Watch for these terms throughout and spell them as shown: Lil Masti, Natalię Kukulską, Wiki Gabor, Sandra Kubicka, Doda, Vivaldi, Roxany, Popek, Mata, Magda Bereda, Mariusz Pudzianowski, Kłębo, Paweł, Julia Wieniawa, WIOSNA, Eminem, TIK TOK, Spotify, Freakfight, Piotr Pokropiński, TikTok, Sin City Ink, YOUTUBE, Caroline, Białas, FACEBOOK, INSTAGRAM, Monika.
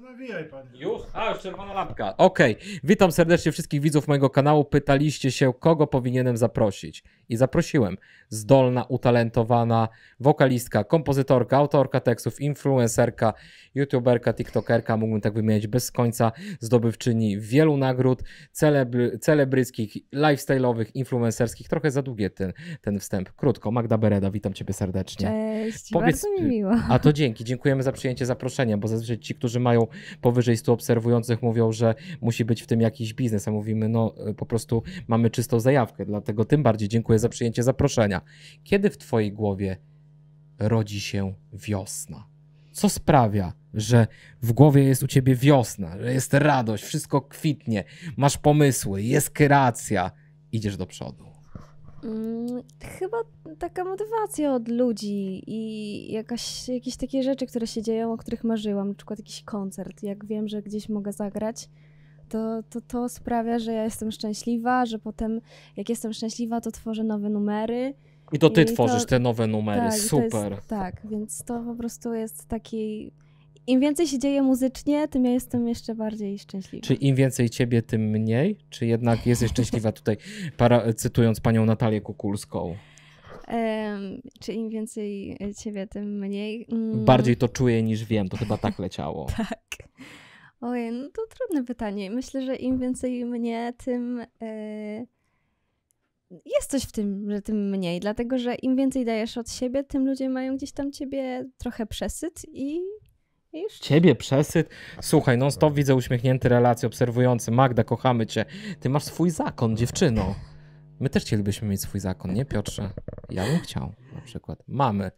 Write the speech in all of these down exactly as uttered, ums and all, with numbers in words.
to nawijaj, panie. Już? A, już czerwona lampka. Okej. Okay. Witam serdecznie wszystkich widzów mojego kanału. Pytaliście się, kogo powinienem zaprosić. I zaprosiłem. Zdolna, utalentowana wokalistka, kompozytorka, autorka tekstów, influencerka, youtuberka, tiktokerka, mógłbym tak wymieniać bez końca, zdobywczyni wielu nagród celebry, celebryckich, lifestyle'owych, influencerskich. Trochę za długie ten, ten wstęp. Krótko. Magda Bereda, witam ciebie serdecznie. Cześć, Powiedz, bardzo mi miło. A to dzięki. Dziękujemy za przyjęcie zaproszenia, bo zazwyczaj ci, którzy mają powyżej stu obserwujących, mówią, że musi być w tym jakiś biznes, a mówimy, no po prostu mamy czystą zajawkę, dlatego tym bardziej dziękuję za przyjęcie zaproszenia. Kiedy w twojej głowie rodzi się wiosna? Co sprawia, że w głowie jest u ciebie wiosna, że jest radość, wszystko kwitnie, masz pomysły, jest kreacja, idziesz do przodu? Hmm, chyba taka motywacja od ludzi i jakaś, jakieś takie rzeczy, które się dzieją, o których marzyłam, na przykład jakiś koncert. Jak wiem, że gdzieś mogę zagrać, to, to to sprawia, że ja jestem szczęśliwa, że potem jak jestem szczęśliwa, to tworzę nowe numery. I to ty I tworzysz to, te nowe numery, tak, super. Jest, tak, więc to po prostu jest taki... Im więcej się dzieje muzycznie, tym ja jestem jeszcze bardziej szczęśliwa. Czy im więcej ciebie, tym mniej? Czy jednak jesteś szczęśliwa tutaj, para, cytując panią Natalię Kukulską? Um, czy im więcej ciebie, tym mniej? Mm. Bardziej to czuję niż wiem, to chyba tak leciało. Tak. Ojej, no to trudne pytanie. Myślę, że im więcej mnie, tym... Yy... Jest coś w tym, że tym mniej, dlatego że im więcej dajesz od siebie, tym ludzie mają gdzieś tam ciebie trochę przesyt i... Ciebie przesyt. Słuchaj, non stop widzę uśmiechnięte relacje, obserwujący. Magda, kochamy cię. Ty masz swój zakon, dziewczyno. My też chcielibyśmy mieć swój zakon, nie, Piotrze? Ja bym chciał, na przykład. Mamy.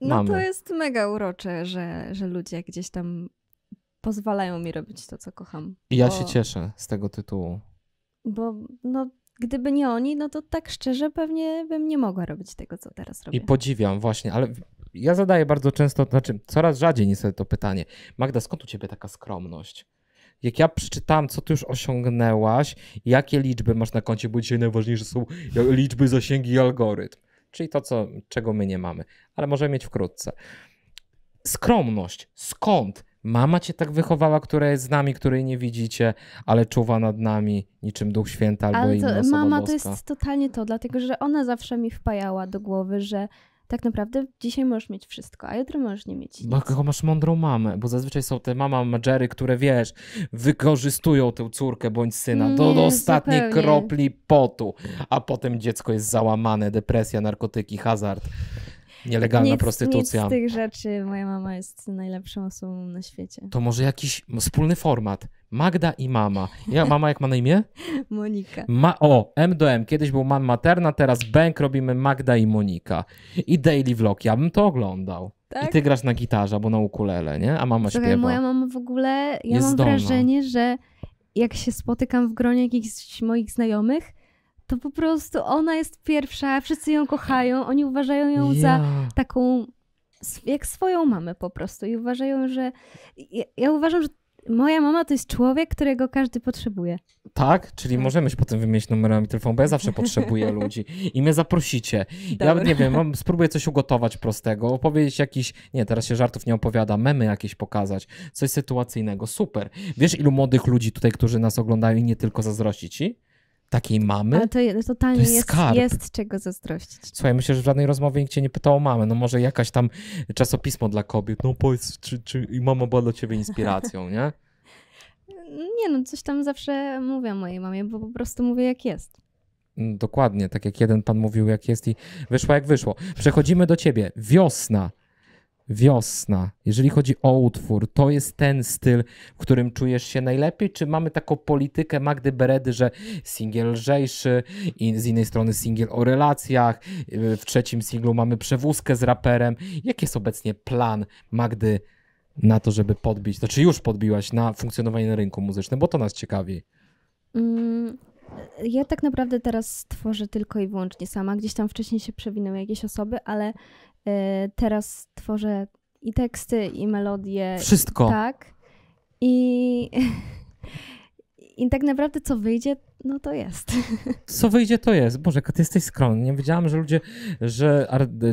Mamy. No to jest mega urocze, że, że ludzie gdzieś tam pozwalają mi robić to, co kocham. I ja bo... się cieszę z tego tytułu. Bo no... Gdyby nie oni, no to tak szczerze pewnie bym nie mogła robić tego, co teraz robię. I podziwiam właśnie, ale ja zadaję bardzo często, znaczy coraz rzadziej niestety to pytanie. Magda, skąd u ciebie taka skromność? Jak ja przeczytałam, co ty już osiągnęłaś, jakie liczby masz na koncie, bo dzisiaj najważniejsze są liczby, zasięgi i algorytm. Czyli to, co, czego my nie mamy, ale możemy mieć wkrótce. Skromność, skąd? Mama cię tak wychowała, która jest z nami, której nie widzicie, ale czuwa nad nami niczym Duch Święty albo ale to, inna osoba mama boska. To jest totalnie to, dlatego że ona zawsze mi wpajała do głowy, że tak naprawdę dzisiaj możesz mieć wszystko, a jutro możesz nie mieć nic. Bo masz mądrą mamę, bo zazwyczaj są te mama menadżery, które wiesz, wykorzystują tę córkę bądź syna nie, do, do ostatniej zupełnie. Kropli potu, a potem dziecko jest załamane, depresja, narkotyki, hazard. Nielegalna nic, prostytucja. Nic z tych rzeczy. Moja mama jest najlepszą osobą na świecie. To może jakiś wspólny format. Magda i mama. Ja, mama jak ma na imię? Monika. Ma, o, M do M. Kiedyś był Man Materna, teraz Bęk robimy Magda i Monika. I daily vlog. Ja bym to oglądał. Tak? I ty grasz na gitarze albo na ukulele, nie? A mama Słuchaj, śpiewa. Moja mama w ogóle, ja jest mam zdolna. Wrażenie, że jak się spotykam w gronie jakichś moich znajomych, to po prostu ona jest pierwsza, wszyscy ją kochają, oni uważają ją yeah. za taką, jak swoją mamę po prostu i uważają, że, ja, ja uważam, że moja mama to jest człowiek, którego każdy potrzebuje. Tak? Czyli możemy się potem wymienić numerami telefonu, bo ja zawsze potrzebuję ludzi i mnie zaprosicie. Dobra. Ja nie wiem, spróbuję coś ugotować prostego, opowiedzieć jakiś, nie, teraz się żartów nie opowiada, memy jakieś pokazać, coś sytuacyjnego, super. Wiesz, ilu młodych ludzi tutaj, którzy nas oglądają i nie tylko zazdrości ci? Takiej mamy? Ale to, totalnie to jest, jest, jest czego zazdrościć. Słuchaj, myślę, że w żadnej rozmowie nikt cię nie pytał o mamę. No może jakaś tam czasopismo dla kobiet. No powiedz, czy, czy mama była dla ciebie inspiracją, nie? Nie no, coś tam zawsze mówię mojej mamie, bo po prostu mówię jak jest. Dokładnie, tak jak jeden pan mówił jak jest i wyszło jak wyszło. Przechodzimy do ciebie. Wiosna. Wiosna, jeżeli chodzi o utwór, to jest ten styl, w którym czujesz się najlepiej? Czy mamy taką politykę Magdy Beredy, że singiel lżejszy, i z innej strony singiel o relacjach, w trzecim singlu mamy przewózkę z raperem. Jaki jest obecnie plan Magdy na to, żeby podbić, to czy już podbiłaś na funkcjonowanie na rynku muzycznym, bo to nas ciekawi. Mm. Ja tak naprawdę teraz tworzę tylko i wyłącznie sama. Gdzieś tam wcześniej się przewinęły jakieś osoby, ale y, teraz tworzę i teksty, i melodie. Wszystko. I, tak. I, I tak naprawdę co wyjdzie, no to jest. Co wyjdzie, to jest. Boże, ty jesteś skromny. Nie wiedziałam, że ludzie, że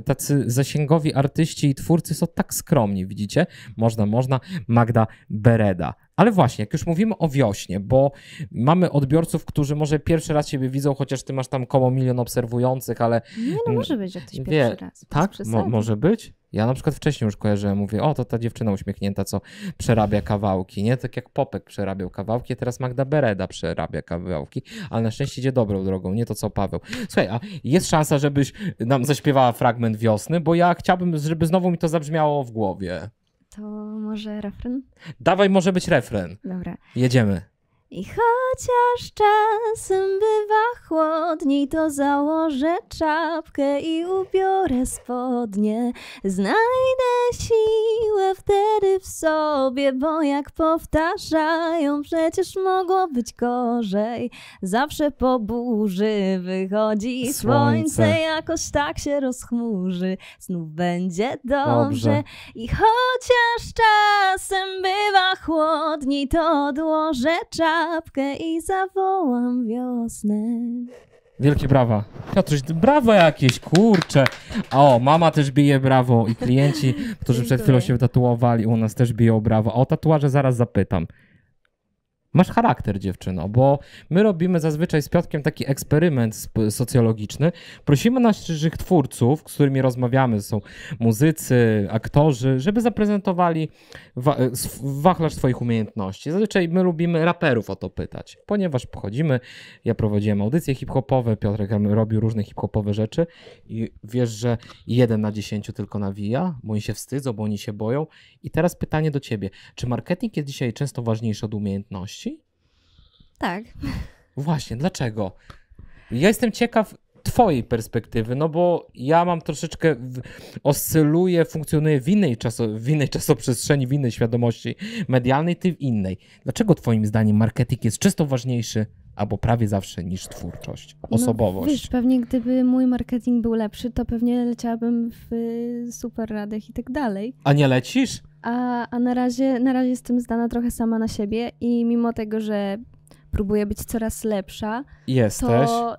tacy zasięgowi artyści i twórcy są tak skromni, widzicie? Można, można. Magda Bereda. Ale właśnie, jak już mówimy o Wiośnie, bo mamy odbiorców, którzy może pierwszy raz ciebie widzą, chociaż ty masz tam koło milion obserwujących, ale... Nie, no może być, jak ktoś pierwszy raz. Tak? Mo może być? Ja na przykład wcześniej już kojarzyłem, mówię, o, to ta dziewczyna uśmiechnięta, co przerabia kawałki, nie? Tak jak Popek przerabiał kawałki, a teraz Magda Bereda przerabia kawałki, ale na szczęście idzie dobrą drogą, nie to co Paweł. Słuchaj, a jest szansa, żebyś nam zaśpiewała fragment Wiosny, bo ja chciałbym, żeby znowu mi to zabrzmiało w głowie. To może refren? Dawaj, może być refren. Dobra. Jedziemy. I chociaż czasem bywa chłodniej, to założę czapkę i ubiorę spodnie. Znajdę siłę wtedy w sobie, bo jak powtarzają, przecież mogło być gorzej. Zawsze po burzy wychodzi słońce, słońce jakoś tak się rozchmurzy, znów będzie dobrze. dobrze. I chociaż czasem bywa chłodniej, to odłożę czapkę i zawołam wiosnę. Wielkie brawa. Piotruś, brawo jakieś, kurczę. O, mama też bije brawo i klienci, którzy przed chwilą się tatuowali, u nas też biją brawo. O tatuaże zaraz zapytam. Masz charakter, dziewczyno, bo my robimy zazwyczaj z Piotrkiem taki eksperyment socjologiczny. Prosimy naszych twórców, z którymi rozmawiamy, są muzycy, aktorzy, żeby zaprezentowali wa wachlarz swoich umiejętności. Zazwyczaj my lubimy raperów o to pytać, ponieważ pochodzimy, ja prowadziłem audycje hip-hopowe, Piotrek robił różne hip-hopowe rzeczy i wiesz, że jeden na dziesięciu tylko nawija, bo oni się wstydzą, bo oni się boją. I teraz pytanie do ciebie, czy marketing jest dzisiaj często ważniejszy od umiejętności? Tak. Właśnie, dlaczego? Ja jestem ciekaw twojej perspektywy, no bo ja mam troszeczkę, w, oscyluję, funkcjonuję w innej, czaso, w innej czasoprzestrzeni, w innej świadomości medialnej, ty w innej. Dlaczego twoim zdaniem marketing jest czysto ważniejszy albo prawie zawsze niż twórczość, osobowość? No, wiesz, pewnie gdyby mój marketing był lepszy, to pewnie leciałabym w y, super radach i tak dalej. A nie lecisz? A, a na razie, na razie jestem zdana trochę sama na siebie i mimo tego, że próbuję być coraz lepsza, jesteś. To...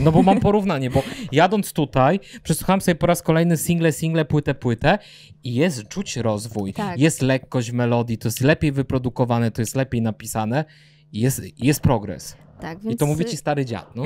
No bo mam porównanie, bo jadąc tutaj, przesłuchałem sobie po raz kolejny single, single, płytę, płytę i jest czuć rozwój, tak. Jest lekkość melodii, to jest lepiej wyprodukowane, to jest lepiej napisane, jest, jest progres. Tak, więc... I to mówi ci stary dziad, no.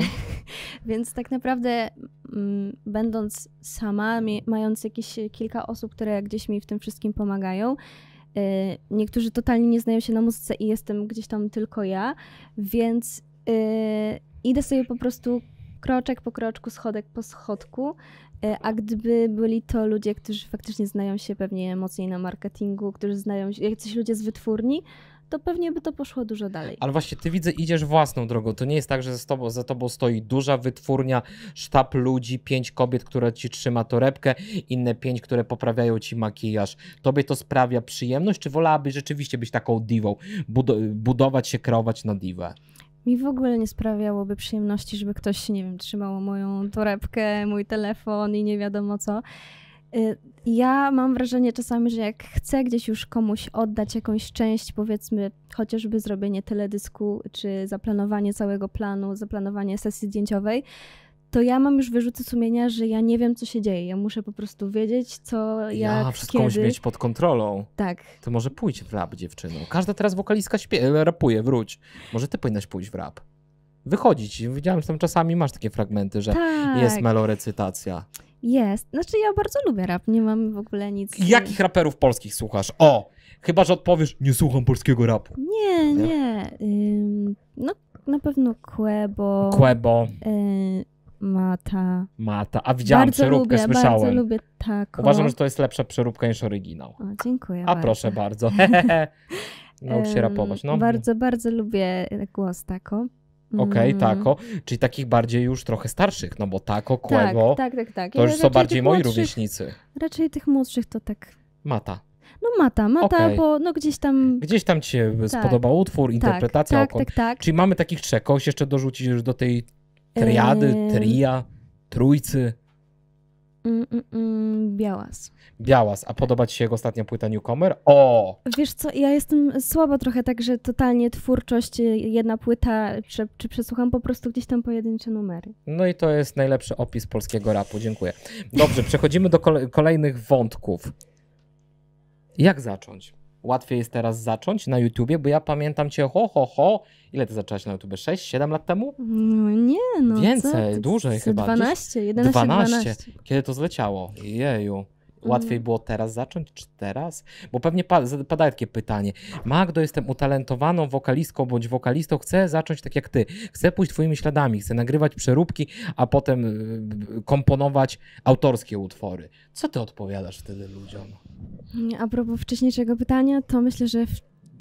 Więc tak naprawdę m, będąc sama, mając jakieś kilka osób, które gdzieś mi w tym wszystkim pomagają, y, niektórzy totalnie nie znają się na muzyce i jestem gdzieś tam tylko ja, więc y, idę sobie po prostu kroczek po kroczku, schodek po schodku, y, a gdyby byli to ludzie, którzy faktycznie znają się pewnie mocniej na marketingu, którzy znają się, jacyś ludzie z wytwórni, to pewnie by to poszło dużo dalej. Ale właśnie ty, widzę, idziesz własną drogą. To nie jest tak, że za tobą, za tobą stoi duża wytwórnia, sztab ludzi, pięć kobiet, która ci trzyma torebkę, inne pięć, które poprawiają ci makijaż. Tobie to sprawia przyjemność, czy wolałabyś rzeczywiście być taką diwą, budować się, kreować na diwę? Mi w ogóle nie sprawiałoby przyjemności, żeby ktoś, nie wiem, trzymał moją torebkę, mój telefon i nie wiadomo co. Ja mam wrażenie czasami, że jak chcę gdzieś już komuś oddać jakąś część, powiedzmy chociażby zrobienie teledysku, czy zaplanowanie całego planu, zaplanowanie sesji zdjęciowej, to ja mam już wyrzuty sumienia, że ja nie wiem, co się dzieje. Ja muszę po prostu wiedzieć, co ja, ja wszystko kiedy... musi mieć pod kontrolą. Tak. To może pójdź w rap, dziewczyną. Każda teraz wokalistka śpie... rapuje, wróć. Może ty powinnaś pójść w rap. Wychodzić. Widziałem, że tam czasami masz takie fragmenty, że tak. Jest melorecytacja. Jest. Znaczy ja bardzo lubię rap, nie mam w ogóle nic... Jakich raperów polskich słuchasz? O! Chyba, że odpowiesz, nie słucham polskiego rapu. Nie, nie. nie. Ym, no na pewno Kłębo. Kłębo. Yy, Mata. Mata. A widziałam bardzo przeróbkę, lubię, słyszałem. Bardzo lubię taką. Uważam, że to jest lepsza przeróbka niż oryginał. O, dziękuję. A bardzo. Proszę bardzo. Naucz się rapować. No. Bardzo, bardzo lubię głos taką. Okej, okay, tako, czyli takich bardziej już trochę starszych, no bo tako, Kłębo, tak, tak, tak, tak. To już są bardziej moi młodszych, rówieśnicy. Raczej tych młodszych to tak... Mata. No Mata, Mata, okay. Bo no gdzieś tam... Gdzieś tam ci się tak. spodobał utwór, interpretacja. Tak, tak, tak, tak. Czyli mamy takich trzech, kogoś jeszcze dorzucić już do tej triady, tria, trójcy. Mm, mm, mm, Białas. Białas. A podoba ci się jego ostatnia płyta Newcomer? O! Wiesz co, ja jestem słaba trochę, także totalnie twórczość, jedna płyta, czy, czy przesłucham po prostu gdzieś tam pojedyncze numery. No i to jest najlepszy opis polskiego rapu, dziękuję. Dobrze, przechodzimy do kole kolejnych wątków. Jak zacząć? Łatwiej jest teraz zacząć na YouTubie, bo ja pamiętam cię ho, ho, ho. Ile ty zaczęłaś na YouTubie? sześć, siedem lat temu? No nie, no więcej, co? Dłużej chyba. dwanaście, jedenaście, dwanaście. dwanaście. Kiedy to zleciało? Jeju. Łatwiej mm. było teraz zacząć, czy teraz? Bo pewnie pa padaje takie pytanie. Magdo, jestem utalentowaną wokalistką bądź wokalistą, chcę zacząć tak jak ty. Chcę pójść twoimi śladami, chcę nagrywać przeróbki, a potem y komponować autorskie utwory. Co ty odpowiadasz wtedy ludziom? A propos wcześniejszego pytania, to myślę, że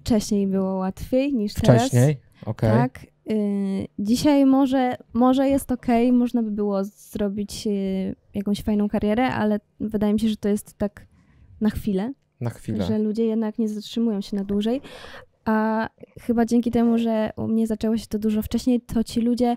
wcześniej było łatwiej niż teraz. Wcześniej? Okej. Okay. Tak. Y dzisiaj może, może jest okej, okay, można by było zrobić y jakąś fajną karierę, ale wydaje mi się, że to jest tak na chwilę. Na chwilę. Że ludzie jednak nie zatrzymują się na dłużej. A chyba dzięki temu, że u mnie zaczęło się to dużo wcześniej, to ci ludzie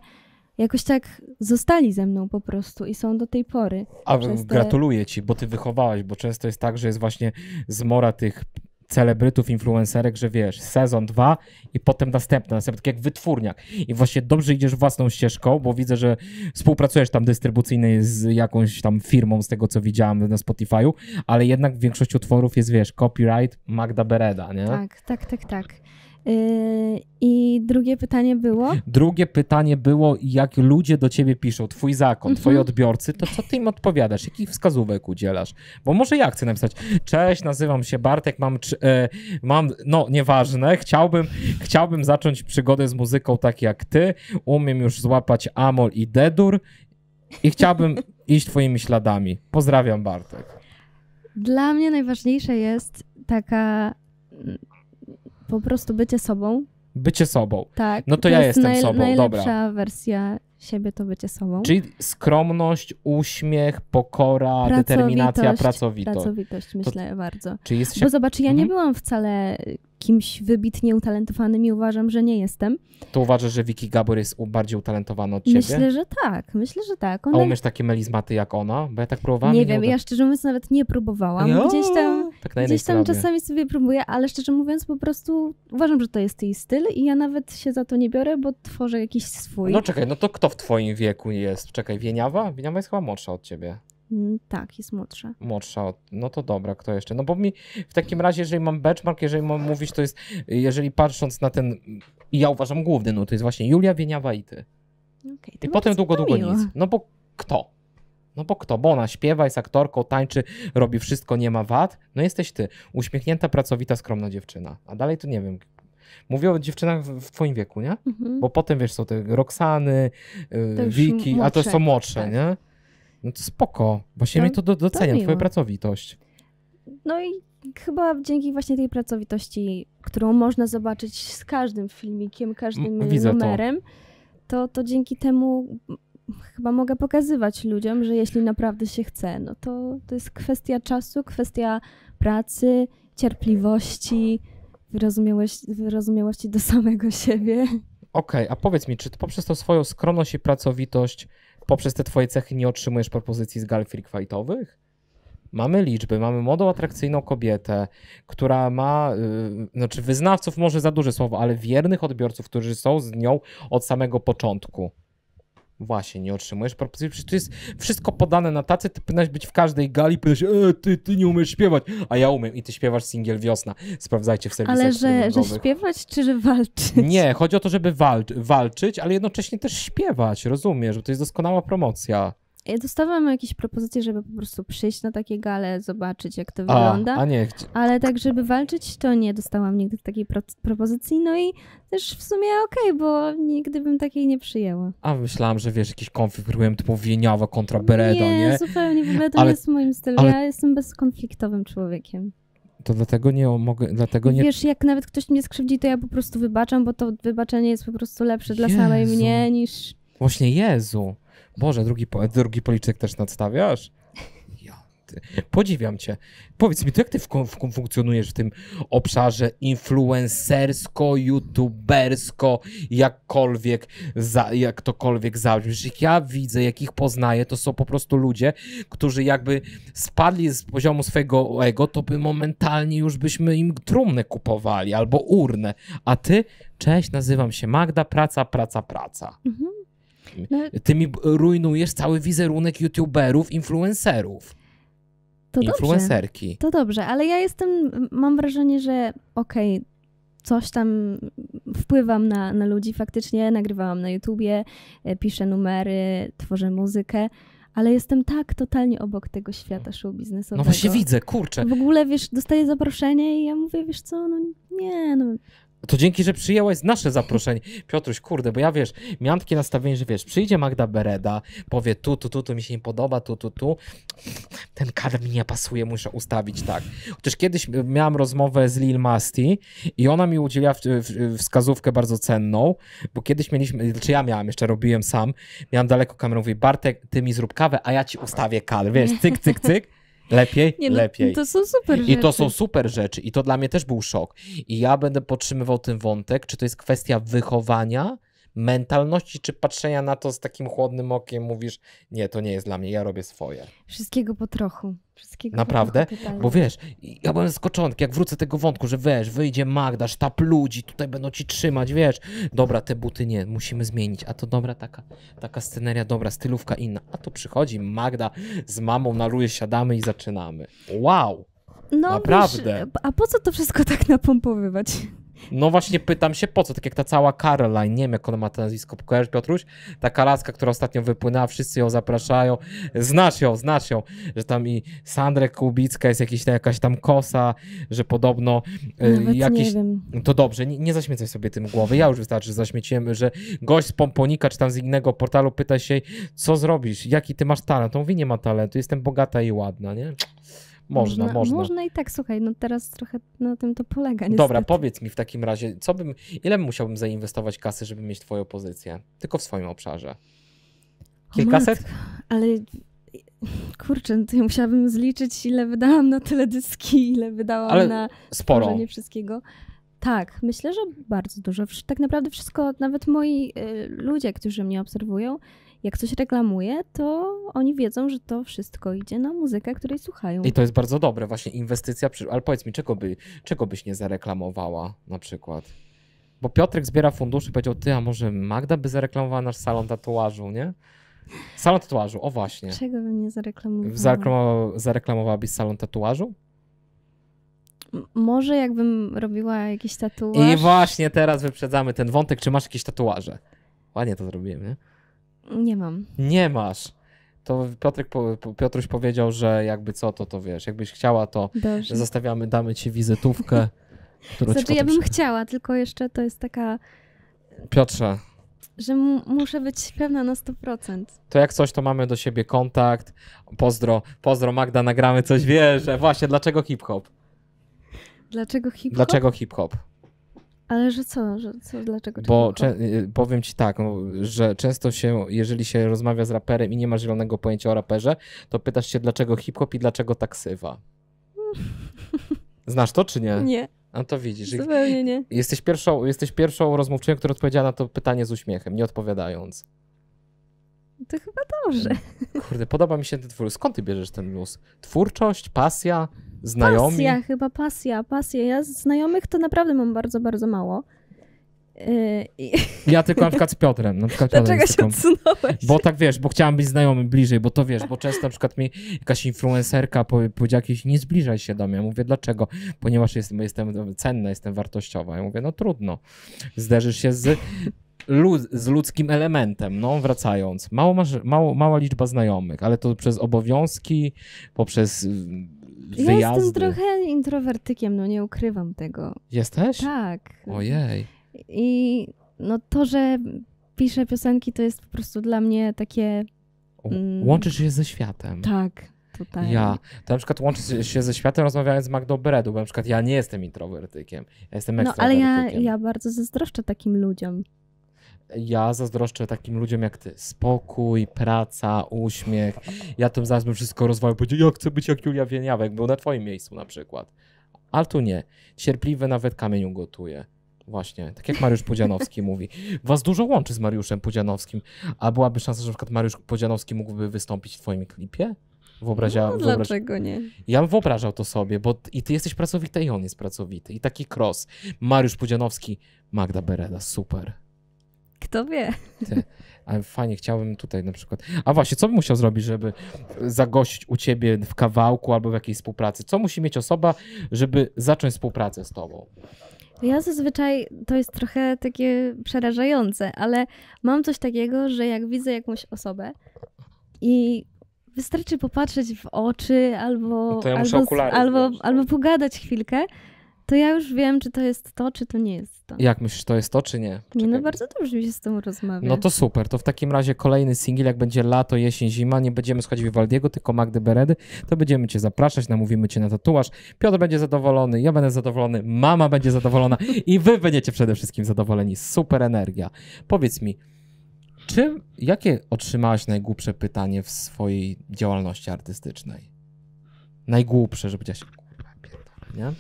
jakoś tak zostali ze mną po prostu i są do tej pory. A te... gratuluję ci, bo ty wychowałaś, bo często jest tak, że jest właśnie zmora tych celebrytów, influencerek, że wiesz, sezon, dwa i potem następny, następny, tak jak wytwórniak. I właśnie dobrze idziesz własną ścieżką, bo widzę, że współpracujesz tam dystrybucyjnie z jakąś tam firmą, z tego co widziałam na Spotify'u, ale jednak większość utworów jest, wiesz, copyright Magda Bereda, nie? Tak, tak, tak, tak. Yy, I drugie pytanie było? Drugie pytanie było, jak ludzie do ciebie piszą, twój zakon, twoi odbiorcy, to co ty im odpowiadasz? Jakich wskazówek udzielasz? Bo może ja chcę napisać, cześć, nazywam się Bartek, mam, e, mam no nieważne, chciałbym, chciałbym zacząć przygodę z muzyką tak jak ty, umiem już złapać amol i dedur i chciałbym iść twoimi śladami. Pozdrawiam, Bartek. Dla mnie najważniejsze jest taka... po prostu bycie sobą. Bycie sobą. Tak. No to, to ja jest jestem naj, sobą. Najlepsza Dobra. wersja siebie to bycie sobą. Czyli skromność, uśmiech, pokora, determinacja, pracowitość. Pracowitość, myślę to, bardzo. Czy jest się... Bo zobacz, ja mhm. nie byłam wcale kimś wybitnie utalentowanym i uważam, że nie jestem. To uważasz, że Wiki Gabor jest bardziej utalentowana od ciebie? Myślę, że tak. Myślę, że tak. Ona... A umiesz takie melizmaty jak ona? Bo ja tak próbowałam. Nie wiem, ja szczerze mówiąc nawet nie próbowałam. Jo! Gdzieś tam, tak gdzieś tam czasami sobie próbuję, ale szczerze mówiąc po prostu uważam, że to jest jej styl i ja nawet się za to nie biorę, bo tworzę jakiś swój. No czekaj, no to kto w twoim wieku jest? Czekaj, Wieniawa? Wieniawa jest chyba młodsza od ciebie. Tak, jest młodsza. Młodsza, od... no to dobra, kto jeszcze? No bo mi w takim razie, jeżeli mam benchmark, jeżeli mam mówić, to jest, jeżeli patrząc na ten, ja uważam główny, no to jest właśnie Julia, Wieniawa i ty. Okay, I potem długo, długo miło. nic. No bo kto? No bo kto? Bo ona śpiewa, jest aktorką, tańczy, robi wszystko, nie ma wad. No jesteś ty. Uśmiechnięta, pracowita, skromna dziewczyna. A dalej to nie wiem. Mówię o dziewczynach w twoim wieku, nie? Mhm. Bo potem, wiesz, są te Roxany, yy, Wiki, młodsze, a to są młodsze, tak. nie? No to spoko. Właśnie no, mnie to doceniam, to twoja pracowitość. No i chyba dzięki właśnie tej pracowitości, którą można zobaczyć z każdym filmikiem, każdym Widzę numerem, to. To, to dzięki temu chyba mogę pokazywać ludziom, że jeśli naprawdę się chce, no to, to jest kwestia czasu, kwestia pracy, cierpliwości, wyrozumiałości, wyrozumiałości do samego siebie. Okej, okay, a powiedz mi, czy ty poprzez tą swoją skromność i pracowitość, poprzez te twoje cechy nie otrzymujesz propozycji z gal freakfightowych? Mamy liczby, mamy młodą, atrakcyjną kobietę, która ma, yy, znaczy wyznawców może za duże słowo, ale wiernych odbiorców, którzy są z nią od samego początku. Właśnie, nie otrzymujesz propozycji, przecież to jest wszystko podane na tacy, ty powinnaś być w każdej gali, powinnaś, e, ty, ty nie umiesz śpiewać, a ja umiem i ty śpiewasz singiel Wiosna, sprawdzajcie w serwisach. Ale że, że śpiewać, czy że walczyć? Nie, chodzi o to, żeby wal walczyć, ale jednocześnie też śpiewać, rozumiesz, bo to jest doskonała promocja. Ja dostawałam jakieś propozycje, żeby po prostu przyjść na takie gale, zobaczyć jak to a, wygląda, a nie. ale tak, żeby walczyć, to nie dostałam nigdy takiej pro propozycji, no i też w sumie okej, okay, bo nigdy bym takiej nie przyjęła. A myślałam, że wiesz, jakiś konflikt byłem typu Wieniawa kontra Bereda, nie? Nie, zupełnie, w ogóle to ale, nie jest moim stylem, ale... ja jestem bezkonfliktowym człowiekiem. To dlatego nie mogę, dlatego nie... Wiesz, jak nawet ktoś mnie skrzywdzi, to ja po prostu wybaczam, bo to wybaczenie jest po prostu lepsze Jezu. dla samej mnie niż... Właśnie Jezu! Boże, drugi, drugi policzek też nadstawiasz? Ja, Podziwiam cię. Powiedz mi, to jak ty w, w, funkcjonujesz w tym obszarze influencersko, youtubersko, jakkolwiek, za, jak tokolwiek zabrzmisz. Jak ja widzę, jak ich poznaję, to są po prostu ludzie, którzy jakby spadli z poziomu swojego ego, to by momentalnie już byśmy im trumnę kupowali albo urnę. A ty? Cześć, nazywam się Magda, praca, praca, praca. Mhm. No. Ty mi rujnujesz cały wizerunek youtuberów, influencerów. To Influencerki. Dobrze. To dobrze, ale ja jestem, mam wrażenie, że okej, okay, coś tam wpływam na, na ludzi faktycznie, nagrywałam na YouTubie, piszę numery, tworzę muzykę, ale jestem tak totalnie obok tego świata show biznesowego. No właśnie widzę, kurczę. W ogóle, wiesz, dostaję zaproszenie i ja mówię, wiesz co, no nie, no... To dzięki, że przyjęłaś nasze zaproszenie. Piotruś, kurde, bo ja wiesz, miałam takie nastawienie, że wiesz, przyjdzie Magda Bereda, powie tu, tu, tu, to mi się nie podoba, tu, tu, tu. Ten kadr mi nie pasuje, muszę ustawić tak. Chociaż kiedyś miałam rozmowę z Lil Masti i ona mi udzieliła wskazówkę bardzo cenną, bo kiedyś mieliśmy, czy ja miałam, jeszcze robiłem sam, miałam daleko kamerę, mówię, Bartek, ty mi zrób kawę, a ja ci ustawię kadr, wiesz, cyk, cyk, cyk. Lepiej? Nie, no, lepiej. To są super rzeczy. I to są super rzeczy. I to dla mnie też był szok. I ja będę podtrzymywał ten wątek, czy to jest kwestia wychowania, mentalności, czy patrzenia na to z takim chłodnym okiem, mówisz, nie, to nie jest dla mnie, ja robię swoje. Wszystkiego po trochu. Wszystkiego naprawdę? Po trochu, bo wiesz, ja byłem zaskoczony, jak wrócę tego wątku, że wiesz, wyjdzie Magda, sztab ludzi, tutaj będą ci trzymać, wiesz, dobra, te buty nie, musimy zmienić, a to dobra, taka, taka sceneria, dobra, stylówka inna, a tu przychodzi Magda z mamą, na luje siadamy i zaczynamy. Wow! No, naprawdę. Wiesz, a po co to wszystko tak napompowywać? No właśnie pytam się, po co? Tak jak ta cała Caroline, nie wiem jak ona ma to nazwisko, kojarzysz, Piotruś? Taka laska, która ostatnio wypłynęła, wszyscy ją zapraszają, znasz ją, znasz ją, że tam i Sandrę Kubicka jest jakiś, jakaś tam kosa, że podobno y, jakiś... To dobrze, nie, nie zaśmiecaj sobie tym głowy, ja już wystarczy, że zaśmieciłem, że gość z Pomponika czy tam z innego portalu pyta się jej, co zrobisz, jaki ty masz talent? On mówi, nie ma talentu, jestem bogata i ładna, nie? Można, można, można. Można i tak, słuchaj, no teraz trochę na tym to polega. Niestety. Dobra, powiedz mi w takim razie, co bym, ile musiałbym zainwestować kasy, żeby mieć twoją pozycję? Tylko w swoim obszarze. Kilkaset? Ale kurczę, to ja musiałabym zliczyć, ile wydałam na teledyski, ile wydałam ale na sporo. Tworzenie wszystkiego. Tak, myślę, że bardzo dużo. Tak naprawdę wszystko, nawet moi y, ludzie, którzy mnie obserwują, jak coś reklamuję, to oni wiedzą, że to wszystko idzie na muzykę, której słuchają. I to jest bardzo dobre, właśnie inwestycja. Przy... Ale powiedz mi, czego, by, czego byś nie zareklamowała na przykład? Bo Piotrek zbiera fundusze i powiedział, ty, a może Magda by zareklamowała nasz salon tatuażu, nie? Salon tatuażu, o właśnie. Czego bym nie zareklamowała? Zareklamowa... Zareklamowałabyś salon tatuażu? Może jakbym robiła jakieś tatuaże. I właśnie teraz wyprzedzamy ten wątek, czy masz jakieś tatuaże? Ładnie to zrobiłem, nie? Nie mam. Nie masz. To Piotrek, Piotruś powiedział, że jakby co, to to wiesz, jakbyś chciała, to dobrze. Zostawiamy, damy ci wizytówkę. Którą znaczy, ci ja bym się... chciała, tylko jeszcze to jest taka... Piotrze. Że muszę być pewna na sto procent. To jak coś, to mamy do siebie kontakt. Pozdro, pozdro Magda, nagramy coś, wiesz, właśnie, dlaczego hip-hop? Dlaczego hip-hop? Dlaczego hip-hop? Ale że co? Że co? Dlaczego? Bo powiem ci tak, no, że często się, jeżeli się rozmawia z raperem i nie ma zielonego pojęcia o raperze, to pytasz się, dlaczego hip-hop i dlaczego taksywa. Znasz to, czy nie? Nie. No to widzisz. Zupełnie nie. Jesteś pierwszą, jesteś pierwszą rozmówczynią, która odpowiedziała na to pytanie z uśmiechem, nie odpowiadając. To chyba dobrze. Kurde, podoba mi się ten twór. Skąd ty bierzesz ten luz? Twórczość, pasja? Znajomi? Pasja, chyba pasja, pasja. Ja z znajomych to naprawdę mam bardzo, bardzo mało. Yy, i... Ja tylko na przykład z Piotrem. Na przykład Piotrem. Dlaczego się odsunąłeś? Bo tak wiesz, bo chciałam być znajomym bliżej, bo to wiesz, bo często na przykład mi jakaś influencerka powiedziała jakieś, nie zbliżaj się do mnie. Ja mówię, dlaczego? Ponieważ jestem, jestem cenna, jestem wartościowa. Ja mówię, no trudno. Zderzysz się z... Lud, z ludzkim elementem, no wracając. Mało masz, mało, mała liczba znajomych, ale to przez obowiązki, poprzez wyjazdy. Ja jestem trochę introwertykiem, no nie ukrywam tego. Jesteś? Tak. Ojej. I no to, że piszę piosenki, to jest po prostu dla mnie takie... Mm, łączysz się ze światem. Tak. Tutaj. Ja. To na przykład łączę się ze światem, rozmawiając z Magdą Beredą, bo na przykład ja nie jestem introwertykiem, ja jestem ekstrawertykiem. No ale ja, ja bardzo zazdroszczę takim ludziom. ja zazdroszczę takim ludziom jak ty. Spokój, praca, uśmiech. Ja tym zaraz bym wszystko rozwalił. Powiedział, ja chcę być jak Julia Wieniawa, jak był na twoim miejscu na przykład. Ale tu nie. Cierpliwy nawet kamieniu gotuje. Właśnie, tak jak Mariusz Pudzianowski mówi. Was dużo łączy z Mariuszem Pudzianowskim. A byłaby szansa, że na przykład Mariusz Pudzianowski mógłby wystąpić w twoim klipie? Wyobraża, no, wyobraż... Dlaczego nie? Ja bym wyobrażał to sobie, bo i ty jesteś pracowity i on jest pracowity. I taki cross. Mariusz Pudzianowski, Magda Bereda, super. Kto wie? Ty. Ale fajnie, chciałbym tutaj na przykład... A właśnie, co bym musiał zrobić, żeby zagościć u ciebie w kawałku albo w jakiejś współpracy? Co musi mieć osoba, żeby zacząć współpracę z tobą? Ja zazwyczaj, to jest trochę takie przerażające, ale mam coś takiego, że jak widzę jakąś osobę i... Wystarczy popatrzeć w oczy albo, to ja muszę albo, okulary albo, albo pogadać chwilkę, to ja już wiem, czy to jest to, czy to nie jest to. Jak myślisz, to jest to, czy nie? Nie, no bardzo dobrze mi się z tą rozmawia. No to super, to w takim razie kolejny singiel, jak będzie lato, jesień, zima, nie będziemy słuchać Vivaldiego, tylko Magdy Beredy, to będziemy cię zapraszać, namówimy cię na tatuaż. Piotr będzie zadowolony, ja będę zadowolony, mama będzie zadowolona i wy będziecie przede wszystkim zadowoleni. Super energia. Powiedz mi, Czy, jakie otrzymałaś najgłupsze pytanie w swojej działalności artystycznej? Najgłupsze, że powiedziałaś, kurwa, pierdolę, nie?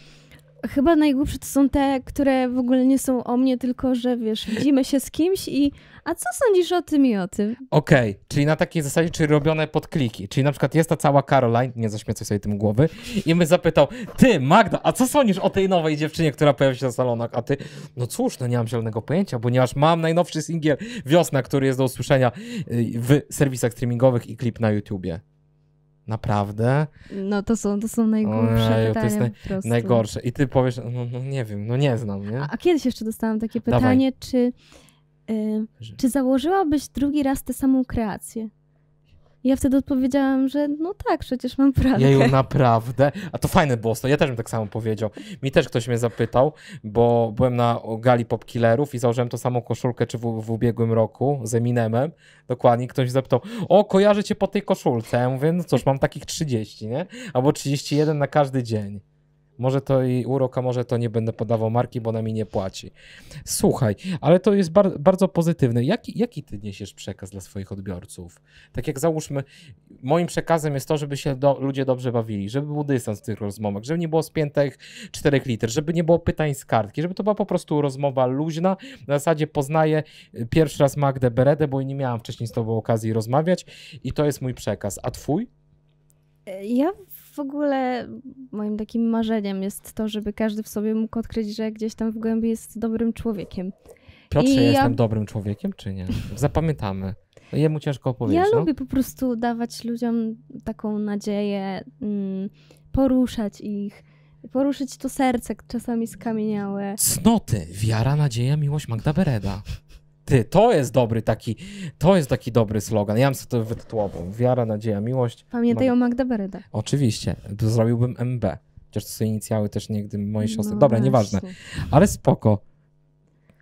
Chyba najgłupsze to są te, które w ogóle nie są o mnie, tylko że wiesz, widzimy się z kimś i a co sądzisz o tym i o tym? Okej, okay, czyli na takiej zasadzie, czyli robione pod kliki. Czyli na przykład jest ta cała Caroline, nie zaśmiecaj sobie tym głowy, i my zapytał, ty Magda, a co sądzisz o tej nowej dziewczynie, która pojawi się na salonach? A ty, no cóż, no nie mam zielonego pojęcia, ponieważ mam najnowszy singiel Wiosna, który jest do usłyszenia w serwisach streamingowych i klip na YouTubie. Naprawdę? No to są, to są najgorsze Ojej, pytania to jest naj, po prostu. Najgorsze. I ty powiesz, no, no nie wiem, no nie znam, nie? A, a kiedyś jeszcze dostałam takie pytanie, czy, y, czy założyłabyś drugi raz tę samą kreację? Ja wtedy odpowiedziałam, że no tak, przecież mam pracę. Jeju, naprawdę? A to fajne było, ja też bym tak samo powiedział. Mi też ktoś mnie zapytał, bo byłem na gali popkillerów i założyłem tą samą koszulkę, czy w, w ubiegłym roku z Eminemem. Dokładnie, ktoś mnie zapytał, o, kojarzę cię po tej koszulce. Ja mówię, no cóż, mam takich trzydzieści, nie? Albo trzydzieści jeden na każdy dzień. Może to i urok, a może to nie będę podawał marki, bo ona mi nie płaci. Słuchaj, ale to jest bar bardzo pozytywne. Jaki, jaki ty niesiesz przekaz dla swoich odbiorców? Tak jak załóżmy, moim przekazem jest to, żeby się do ludzie dobrze bawili, żeby był dystans w tych rozmowach, żeby nie było spiętych czterech liter, żeby nie było pytań z kartki, żeby to była po prostu rozmowa luźna. Na zasadzie poznaję pierwszy raz Magdę Beredę, bo nie miałam wcześniej z tobą okazji rozmawiać i to jest mój przekaz. A twój? Ja... W ogóle moim takim marzeniem jest to, żeby każdy w sobie mógł odkryć, że gdzieś tam w głębi jest dobrym człowiekiem. Piotrze, ja jestem dobrym człowiekiem, czy nie? Zapamiętamy. Jemu ciężko opowiedzieć. Ja no? lubię po prostu dawać ludziom taką nadzieję, poruszać ich, poruszyć to serce, czasami skamieniałe. Cnoty, wiara, nadzieja, miłość, Magda Bereda. Ty, to jest dobry taki, to jest taki dobry slogan. Ja bym sobie to wytytułował. Wiara, nadzieja, miłość. Pamiętaj Mag... o Magda Beredę. Oczywiście. Zrobiłbym M B. Chociaż to są inicjały też niegdy mojej siostry. No dobra, właśnie. Nieważne. Ale spoko.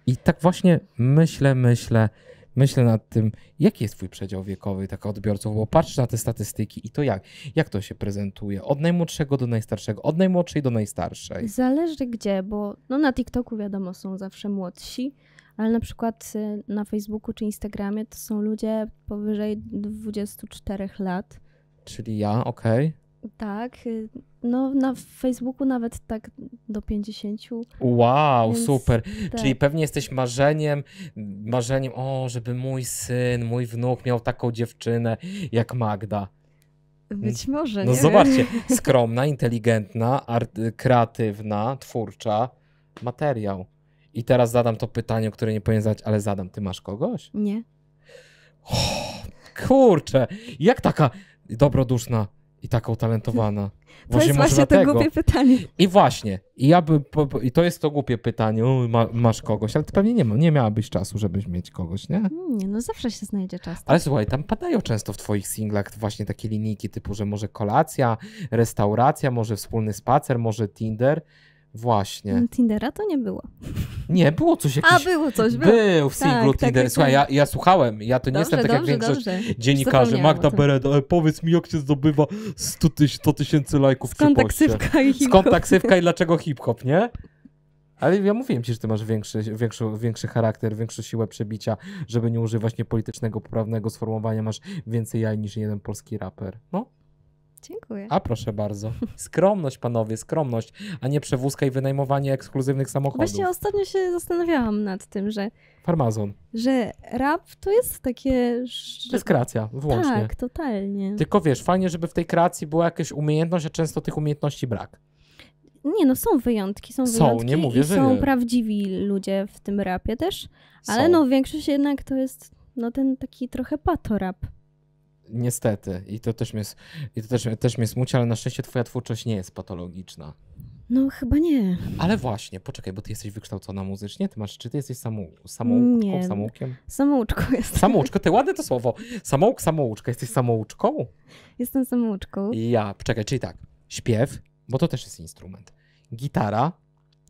I tak właśnie myślę, myślę, myślę nad tym, jaki jest twój przedział wiekowy, taka odbiorców, bo patrz na te statystyki i to jak, jak to się prezentuje. Od najmłodszego do najstarszego, od najmłodszej do najstarszej. Zależy gdzie, bo no na TikToku wiadomo są zawsze młodsi, ale na przykład na Facebooku czy Instagramie to są ludzie powyżej dwudziestu czterech lat. Czyli ja, okej. Okay. Tak, no na Facebooku nawet tak do pięćdziesięciu. Wow, więc super. Tak. Czyli pewnie jesteś marzeniem, marzeniem, o, żeby mój syn, mój wnuk miał taką dziewczynę jak Magda. Być może, no nie zobaczcie, wiem. Skromna, inteligentna, kreatywna, twórcza, materiał. I teraz zadam to pytanie, które nie powinien zadać, ale zadam. Ty masz kogoś? Nie. O, kurczę, jak taka dobroduszna i taka utalentowana? To właśnie jest właśnie to głupie pytanie. I właśnie, i, ja by, i to jest to głupie pytanie, o, ma, masz kogoś, ale ty pewnie nie, nie miałabyś czasu, żebyś mieć kogoś, nie? Nie, no zawsze się znajdzie czas. Ale słuchaj, tam padają często w twoich singlach właśnie takie linijki typu, że może kolacja, restauracja, może wspólny spacer, może Tinder. Właśnie. Tindera to nie było. Nie, było coś jakiegoś. A, było coś. Było. Był w singlu tak, Tinder. Tak, słuchaj, tak. Ja, ja słuchałem. Ja to nie dobrze, jestem tak dobrze, jak większość dobrze. dziennikarzy. Magda Bereda, ale powiedz mi, jak się zdobywa sto tysięcy lajków przy poście. Skąd taksywka i hip-hop. Skąd taksywka i dlaczego hip-hop, nie? Ale ja mówiłem ci, że ty masz większy, większy, większy charakter, większą siłę przebicia, żeby nie używać niepolitycznego, poprawnego sformułowania. Masz więcej jaj niż jeden polski raper. No. Dziękuję. A proszę bardzo. Skromność, panowie, skromność, a nie przewózka i wynajmowanie ekskluzywnych samochodów. Właśnie ostatnio się zastanawiałam nad tym, że... Farmazon. Że rap to jest takie... Że... To jest kreacja, wyłącznie. Tak, totalnie. Tylko wiesz, fajnie, żeby w tej kreacji była jakaś umiejętność, a często tych umiejętności brak. Nie, no są wyjątki, są, są wyjątki nie mówię, i że są nie. prawdziwi ludzie w tym rapie też, ale są. No większość jednak to jest no ten taki trochę patorap. Niestety. I to też mnie, i to też, też mnie smuci, ale na szczęście twoja twórczość nie jest patologiczna. No chyba nie. Ale właśnie, poczekaj, bo ty jesteś wykształcona muzycznie, ty masz, czy ty jesteś samou, samouczką, nie. samoukiem? Samouczką jestem. Samouczko, ty ładne to słowo. Samouk, samouczka, jesteś samouczką? Jestem samouczką. Ja, poczekaj, czyli tak, śpiew, bo to też jest instrument. Gitara.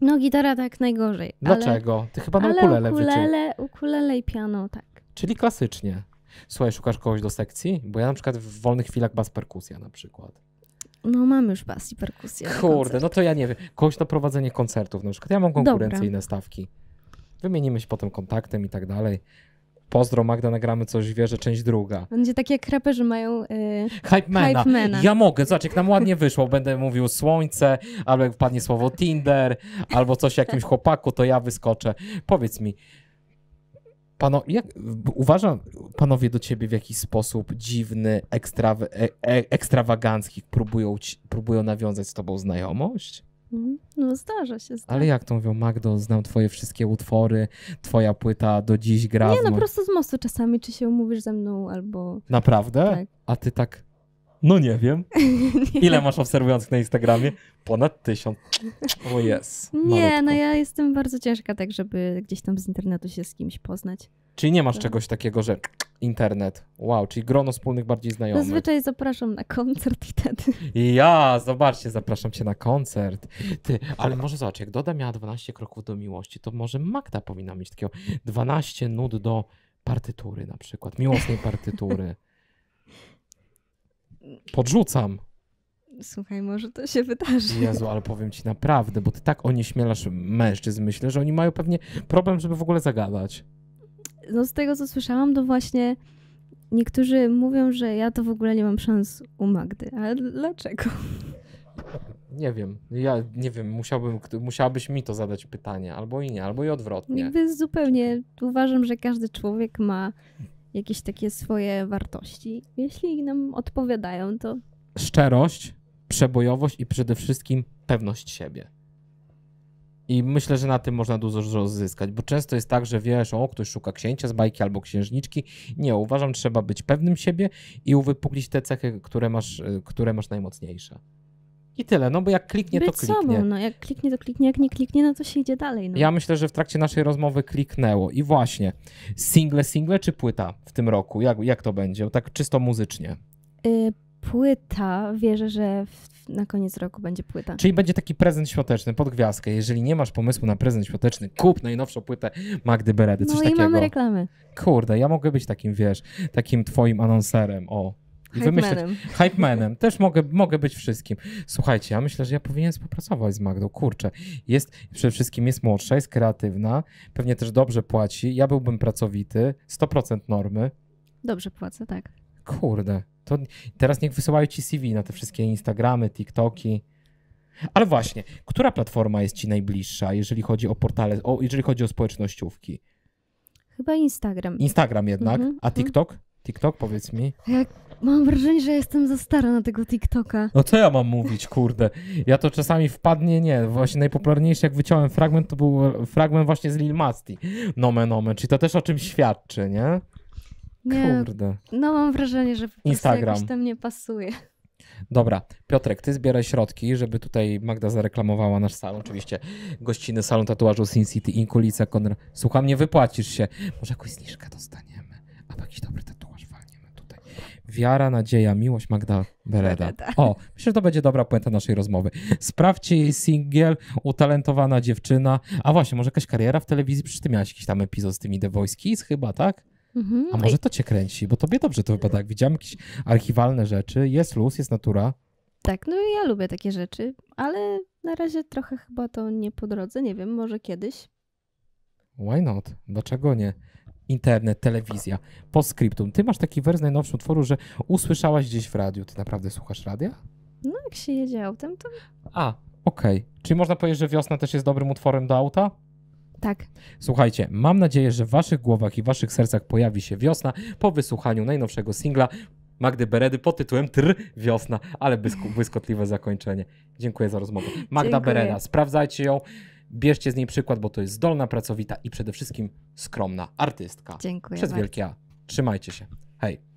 No gitara tak najgorzej. Dlaczego? Ale, ty chyba na ukulele ukulele, ukulele i piano, tak. Czyli klasycznie. Słuchaj, szukasz kogoś do sekcji? Bo ja na przykład w wolnych chwilach bas perkusja na przykład. No mam już bas i perkusję. Kurde, no to ja nie wiem. Kogoś na prowadzenie koncertów na przykład. Ja mam konkurencyjne Dobra. stawki. Wymienimy się potem kontaktem i tak dalej. Pozdro Magda, nagramy coś, wierzę, część druga. Będzie takie jak raperzy mają... Yy, Hypemana. Hypemana. Ja mogę, zobacz, jak nam ładnie wyszło. Będę mówił słońce, albo jak wpadnie słowo Tinder, albo coś o jakimś chłopaku, to ja wyskoczę. Powiedz mi, Pano, jak, uważam, panowie do ciebie w jakiś sposób dziwny, ekstra, e, ekstrawagancki próbują, próbują nawiązać z tobą znajomość? No zdarza się. Zdarza. Ale jak to mówią, Magdo, znam twoje wszystkie utwory, twoja płyta do dziś gra. Nie, no prosto z mostu czasami, czy się umówisz ze mną albo... Naprawdę? Tak. A ty tak, no nie wiem. nie. Ile masz obserwujących na Instagramie? Ponad tysiąc. O jest. Nie, malutko. No ja jestem bardzo ciężka tak, żeby gdzieś tam z internetu się z kimś poznać. Czyli nie masz to... czegoś takiego, że internet, wow, czyli grono wspólnych bardziej znajomych. Zazwyczaj zapraszam na koncert i wtedy. Ja, zobaczcie, zapraszam cię na koncert. Ty, ale może zobacz, jak Doda miała dwanaście kroków do miłości, to może Magda powinna mieć takiego dwanaście nut do partytury na przykład, miłosnej partytury. Podrzucam. Słuchaj, może to się wydarzy. Jezu, ale powiem ci naprawdę, bo ty tak onieśmielasz mężczyzn, myślę, że oni mają pewnie problem, żeby w ogóle zagadać. No z tego, co słyszałam, to właśnie niektórzy mówią, że ja to w ogóle nie mam szans u Magdy. Ale dlaczego? Nie wiem. Ja nie wiem. Musiałbym, musiałabyś mi to zadać pytanie. Albo i nie, albo i odwrotnie. Jakby zupełnie uważam, że każdy człowiek ma jakieś takie swoje wartości. Jeśli nam odpowiadają, to... Szczerość, przebojowość i przede wszystkim pewność siebie. I myślę, że na tym można dużo zyskać, bo często jest tak, że wiesz, o, ktoś szuka księcia z bajki albo księżniczki. Nie, uważam, trzeba być pewnym siebie i uwypuklić te cechy, które masz, które masz najmocniejsze. I tyle, no bo jak kliknie, być to kliknie. Sobą, no jak kliknie, to kliknie, jak nie kliknie, no to się idzie dalej. No. Ja myślę, że w trakcie naszej rozmowy kliknęło. I właśnie, single, single czy płyta w tym roku? Jak, jak to będzie? Tak czysto muzycznie. Y Płyta, wierzę, że w, na koniec roku będzie płyta. Czyli będzie taki prezent świąteczny pod gwiazdkę. Jeżeli nie masz pomysłu na prezent świąteczny, kup najnowszą płytę Magdy Beredy. Coś no i takiego. Mamy reklamy. Kurde, ja mogę być takim, wiesz, takim twoim anonserem, o. Hypemanem. Hypemanem. Też mogę, mogę być wszystkim. Słuchajcie, ja myślę, że ja powinienem współpracować z Magdą. Kurczę, jest, przede wszystkim jest młodsza, jest kreatywna, pewnie też dobrze płaci. Ja byłbym pracowity, sto procent normy. Dobrze płacę, tak. Kurde. To teraz niech wysyłają ci C V na te wszystkie Instagramy, TikToki. Ale właśnie, która platforma jest ci najbliższa, jeżeli chodzi o portale, o, jeżeli chodzi o społecznościówki? Chyba Instagram. Instagram jednak. Mm-hmm. A TikTok? TikTok, powiedz mi. Ja mam wrażenie, że jestem za stara na tego TikToka. No co ja mam mówić, kurde. Ja to czasami wpadnie, nie. Właśnie najpopularniejszy, jak wyciąłem fragment, to był fragment właśnie z Lil Masti. Nomen, nomen. Czyli to też o czymś świadczy, nie? Nie, kurde. No mam wrażenie, że po prostu Instagram jakoś tam nie pasuje. Dobra, Piotrek, ty zbieraj środki, żeby tutaj Magda zareklamowała nasz salon. Oczywiście gościnny salon tatuażu Sin City Ink, ulica Konrad. Słucham, nie wypłacisz się. Może jakąś zniżkę dostaniemy, albo jakiś dobry tatuaż walniemy tutaj. Wiara, nadzieja, miłość, Magda Bereda. Bereda. O, myślę, że to będzie dobra puenta naszej rozmowy. Sprawdźcie jej singiel, utalentowana dziewczyna. A właśnie, może jakaś kariera w telewizji? Przecież ty miałaś jakiś tam epizod z tymi The Voice Kids chyba, tak? Mhm. A może to cię kręci, bo tobie dobrze to wypada. Jak widziałem jakieś archiwalne rzeczy, jest luz, jest natura. Tak, no i ja lubię takie rzeczy, ale na razie trochę chyba to nie po drodze, nie wiem, może kiedyś. Why not? Dlaczego nie? Internet, telewizja, postscriptum. Ty masz taki wers najnowszy utworu, że usłyszałaś gdzieś w radiu. Ty naprawdę słuchasz radia? No jak się jedzie autem, to... A, okej. Okay. Czyli można powiedzieć, że Wiosna też jest dobrym utworem do auta? Tak. Słuchajcie, mam nadzieję, że w waszych głowach i waszych sercach pojawi się Wiosna po wysłuchaniu najnowszego singla Magdy Beredy pod tytułem Tr Wiosna, ale błysk- błyskotliwe zakończenie. Dziękuję za rozmowę. Magda Dziękuję. Bereda, sprawdzajcie ją, bierzcie z niej przykład, bo to jest zdolna, pracowita i przede wszystkim skromna artystka. Dziękuję Przez bardzo. Wielkie A. Trzymajcie się. Hej.